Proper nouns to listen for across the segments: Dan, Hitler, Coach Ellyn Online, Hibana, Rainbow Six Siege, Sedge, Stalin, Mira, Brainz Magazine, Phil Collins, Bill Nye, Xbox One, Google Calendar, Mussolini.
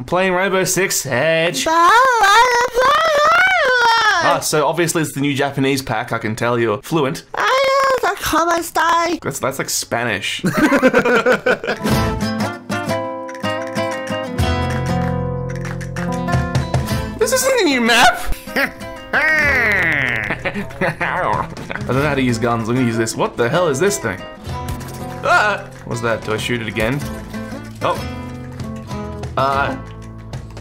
I'm playing Rainbow Six Siege. Ah, so obviously it's the new Japanese pack. I can tell you're fluent. That's like Spanish. This isn't a new map. I don't know how to use guns. I'm gonna use this. What the hell is this thing? Ah! What's that? Do I shoot it again? Oh.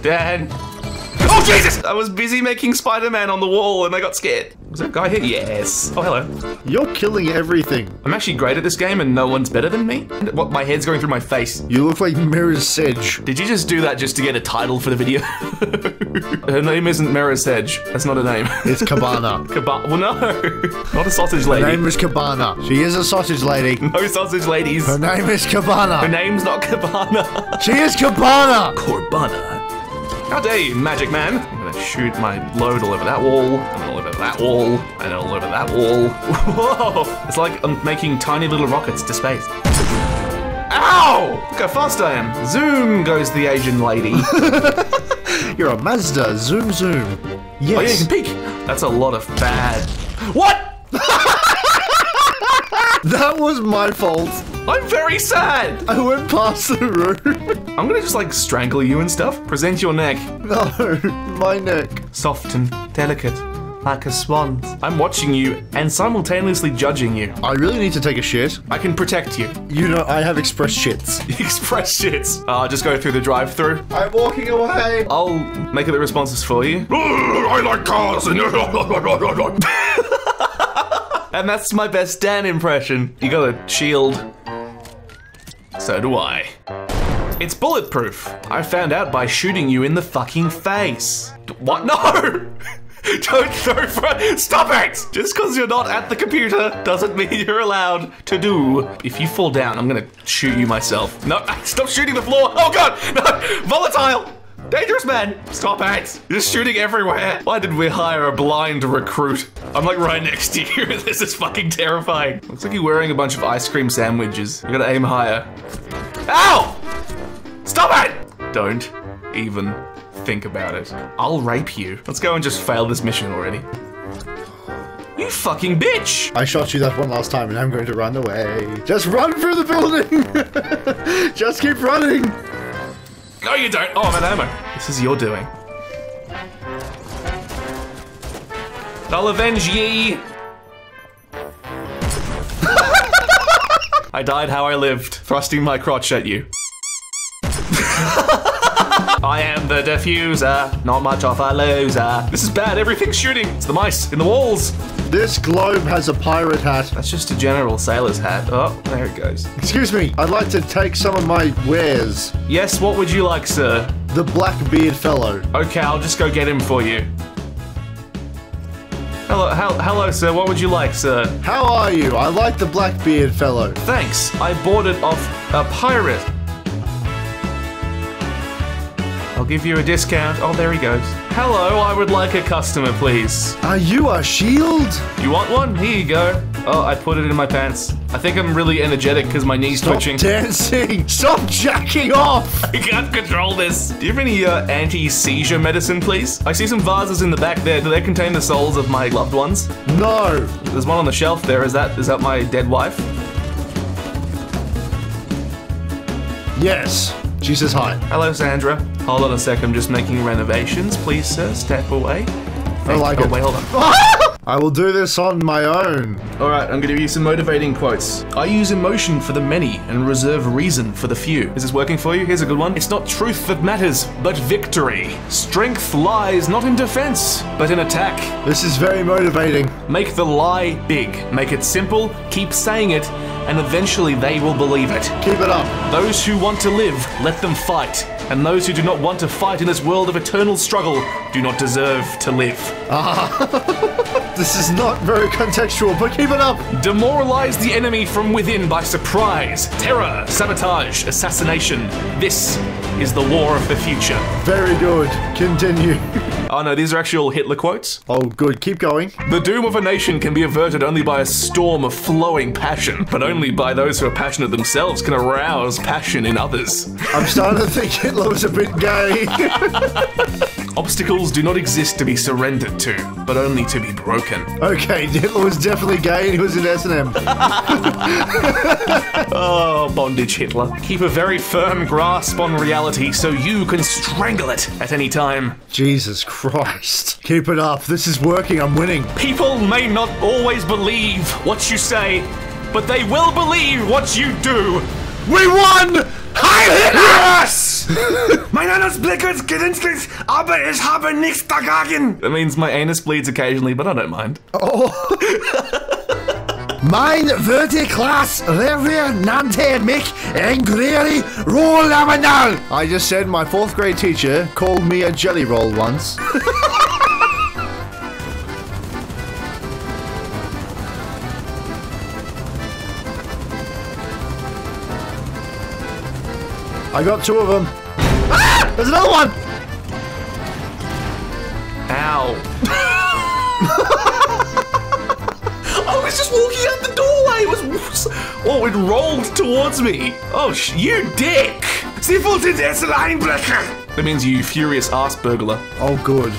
Dad. Oh, Jesus! I was busy making Spider-Man on the wall and I got scared. Was there a guy here? Yes. Oh, hello. You're killing everything. I'm actually great at this game and no one's better than me. What? My head's going through my face. You look like Mira Sedge. Did you just do that just to get a title for the video? Her name isn't Mira Sedge. That's not her name. It's Hibana. Well, no. Not a sausage lady. Her name is Hibana. She is a sausage lady. No sausage ladies. Her name is Hibana. Her name's not Hibana. She is Hibana. Corbana. How dare you, magic man? I'm gonna shoot my load all over that wall, and all over that wall, and all over that wall. Whoa! It's like I'm making tiny little rockets to space. Ow! Look how fast I am. Zoom goes the Asian lady. You're a Mazda. Zoom, zoom. Yes. Oh, yeah, you can peek. That's a lot of bad. What? That was my fault. I'm very sad. I went past the room. I'm gonna just like strangle you and stuff. Present your neck. No, my neck. Soft and delicate, like a swan's. I'm watching you and simultaneously judging you. I really need to take a shit. I can protect you. You know, I have express shits. Express shits. Just go through the drive-thru. I'm walking away. I'll make the responses for you. I like cars. And that's my best Dan impression. You got a shield. So do I. It's bulletproof. I found out by shooting you in the fucking face. What? No! Don't throw front. Stop it! Just because you're not at the computer doesn't mean you're allowed to do. If you fall down, I'm gonna shoot you myself. No, stop shooting the floor. Oh God, no, volatile. Dangerous man! Stop it! You're shooting everywhere! Why did we hire a blind recruit? I'm like right next to you. This is fucking terrifying. Looks like you're wearing a bunch of ice cream sandwiches. You gotta aim higher. Ow! Stop it! Don't even think about it. I'll rape you. Let's go and just fail this mission already. You fucking bitch! I shot you that one last time and I'm going to run away. Just run through the building! Just keep running! No, you don't. Oh, I'm an ammo. This is your doing. I'll avenge ye. I died how I lived, thrusting my crotch at you. I am the diffuser, not much of a loser. This is bad, everything's shooting. It's the mice in the walls. This globe has a pirate hat. That's just a general sailor's hat. Oh, there it goes. Excuse me, I'd like to take some of my wares. Yes, what would you like, sir? The black beard fellow. Okay, I'll just go get him for you. Hello, sir. What would you like, sir? How are you? I like the black beard fellow. Thanks. I bought it off a pirate. I'll give you a discount. Oh, there he goes. Hello, I would like a customer, please. Are you a shield? You want one? Here you go. Oh, I put it in my pants. I think I'm really energetic because my knee's twitching. Stop dancing! Stop jacking off! I can't control this. Do you have any anti-seizure medicine, please? I see some vases in the back there. Do they contain the souls of my loved ones? No! There's one on the shelf there. Is that my dead wife? Yes. She says hi. Hello, Sandra. Hold on a sec, I'm just making renovations. Please, sir, step away. I like it. Oh, wait, hold on. I will do this on my own. All right, I'm gonna give you some motivating quotes. I use emotion for the many and reserve reason for the few. Is this working for you? Here's a good one. It's not truth that matters, but victory. Strength lies not in defense, but in attack. This is very motivating. Make the lie big. Make it simple, keep saying it, and eventually they will believe it. Keep it up. Those who want to live, let them fight. And those who do not want to fight in this world of eternal struggle do not deserve to live. Ah, this is not very contextual, but keep it up. Demoralize the enemy from within by surprise, terror, sabotage, assassination. This is the war of the future. Very good. Continue. Oh no, these are actually all Hitler quotes. Oh good, keep going. The doom of a nation can be averted only by a storm of flowing passion, but only by those who are passionate themselves can arouse passion in others. I'm starting to think Hitler was a bit gay. Obstacles do not exist to be surrendered to, but only to be broken. Okay, Hitler was definitely gay and he was in S&M. Oh, bondage Hitler. Keep a very firm grasp on reality so you can strangle it at any time. Jesus Christ. Keep it up. This is working. I'm winning. People may not always believe what you say, but they will believe what you do. We won! Heil Hitler! Yes! My anus bleeds gelegentlich, aber ich habe nichts dagegen. That means my anus bleeds occasionally, but I don't mind. Oh. Mein würde Klaas Revier nannte mich ein Greli Rollamanal. I just said my 4th grade teacher called me a jelly roll once. I got 2 of them. Ah! There's another one! Ow. I was just walking out the doorway. Oh, it rolled towards me. Oh, you dick. Sie wollten es einbrechen. That means you furious ass burglar. Oh, good.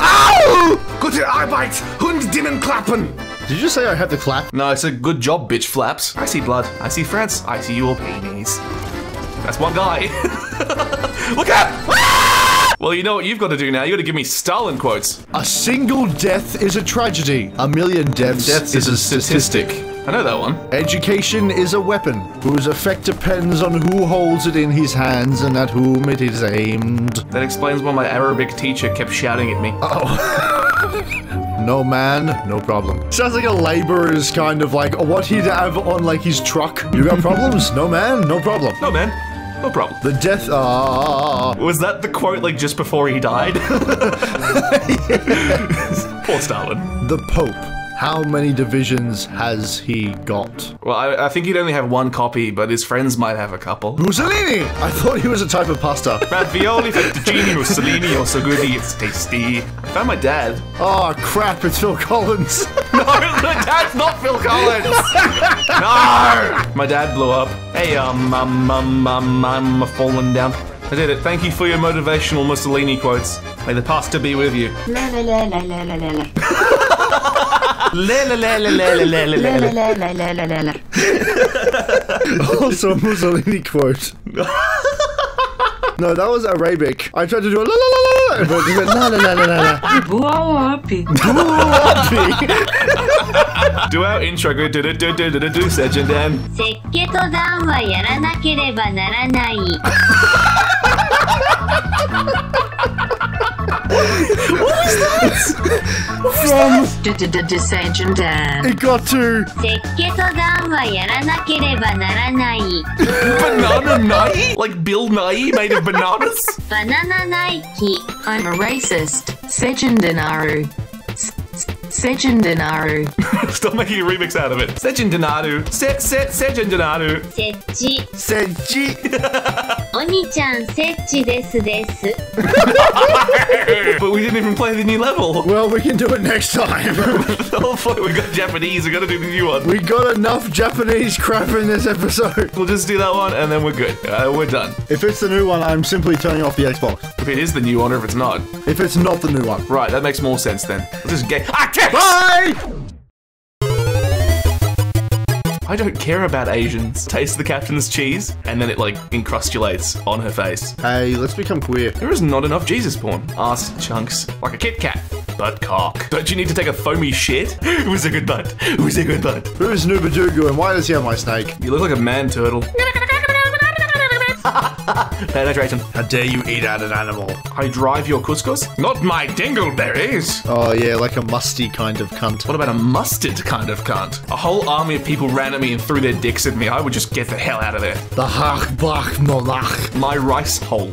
Ow! Gute Arbeit, Hund dienen klappen. Did you just say I had to clap? No, it's a good job, bitch flaps. I see blood. I see France. I see your penis. That's one guy. Look out! Ah! Well, you know what you've got to do now. You've got to give me Stalin quotes. A single death is a tragedy. A million deaths is a statistic. I know that one. Education is a weapon whose effect depends on who holds it in his hands and at whom it is aimed. That explains why my Arabic teacher kept shouting at me. Oh. No man, no problem. Sounds like a laborer's kind of like what he'd have on like his truck. You got problems? No man, no problem. No man, no problem. The death. Was that the quote like just before he died? Poor Stalin. The Pope. How many divisions has he got? Well, I think he'd only have 1 copy, but his friends might have a couple. Mussolini! I thought he was a type of pasta. Ravioli, fettuccine, Mussolini, or so good it's tasty. I found my dad. Oh, crap, it's Phil Collins. No, that's not Phil Collins! No! My dad blew up. Hey, I'm falling down. I did it. Thank you for your motivational Mussolini quotes. May the pasta be with you. La la la la la la la la. Also Mussolini quote. No, that was Arabic. I tried to do a la la la la, but it went la la la la la. Boo-a-wapi. Boo-a-wapi. Do our intro go do do do do do do do Sergeant Dan. Sekke to dan wa yaranakereba naranai. What was that? What was that? Sergeant Dan. It got to. Banana nai? Like Bill Nye made of bananas? Banana Nike. I'm a racist. Sergeant Danaru. Sergeant Danaru. Stop making a remix out of it. Sergeant Danaru. Sergeant Danaru. Sechi. Sechi. Oni-chan, Sechi desu desu. But we didn't even play the new level. Well, we can do it next time. The whole point, we got Japanese, we gotta do the new one. We got enough Japanese crap in this episode. We'll just do that one and then we're good. We're done. If it's the new one, I'm simply turning off the Xbox. If it is the new one or if it's not. If it's not the new one. Right, that makes more sense then. Let's just get- Bye! I don't care about Asians. Taste the captain's cheese, and then it like encrustulates on her face. Hey, let's become queer. There is not enough Jesus porn. Ass chunks like a Kit Kat, but cock. Don't you need to take a foamy shit? It was a good butt. It was a good butt. Who's Noobadoogoo and why does he have my snake? You look like a man turtle. Penetration. How dare you eat at an animal? I drive your couscous? Not my dingleberries! Oh yeah, like a musty kind of cunt. What about a mustard kind of cunt? A whole army of people ran at me and threw their dicks at me. I would just get the hell out of there. The Hach Bach Molach. My rice hole.